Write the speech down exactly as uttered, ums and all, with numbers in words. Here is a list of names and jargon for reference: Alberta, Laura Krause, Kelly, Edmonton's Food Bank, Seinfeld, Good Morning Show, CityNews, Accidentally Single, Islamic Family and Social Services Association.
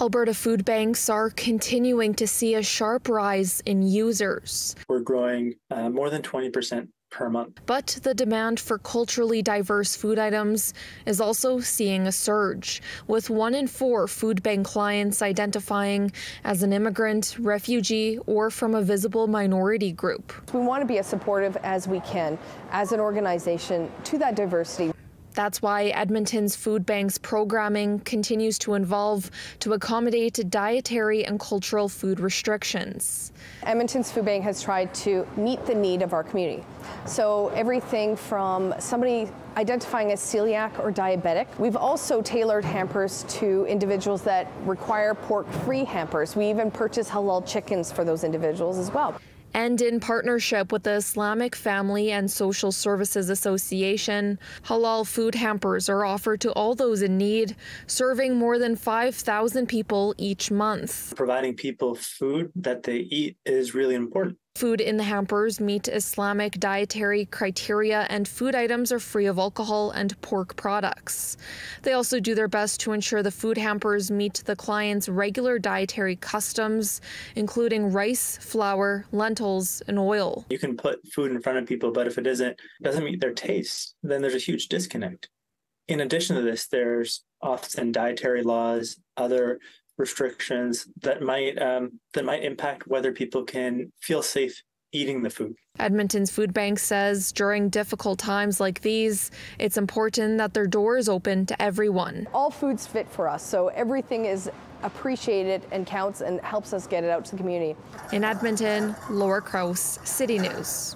Alberta food banks are continuing to see a sharp rise in users. We're growing uh, more than twenty percent per month. But the demand for culturally diverse food items is also seeing a surge, with one in four food bank clients identifying as an immigrant, refugee, or from a visible minority group. We want to be as supportive as we can as an organization to that diversity. That's why Edmonton's Food Bank's programming continues to evolve to accommodate dietary and cultural food restrictions. Edmonton's Food Bank has tried to meet the need of our community. So everything from somebody identifying as celiac or diabetic. We've also tailored hampers to individuals that require pork-free hampers. We even purchase halal chickens for those individuals as well. And in partnership with the Islamic Family and Social Services Association, halal food hampers are offered to all those in need, serving more than five thousand people each month. Providing people food that they eat is really important. Food in the hampers meet Islamic dietary criteria, and food items are free of alcohol and pork products. They also do their best to ensure the food hampers meet the client's regular dietary customs, including rice, flour, lentils, and oil. You can put food in front of people, but if it isn't, doesn't meet their taste, then there's a huge disconnect. In addition to this, there's often dietary laws, other restrictions that might um, that might impact whether people can feel safe eating the food. Edmonton's Food Bank says during difficult times like these, it's important that their door is open to everyone. All food's fit for us, so everything is appreciated and counts and helps us get it out to the community. In Edmonton, Laura Krause, City News.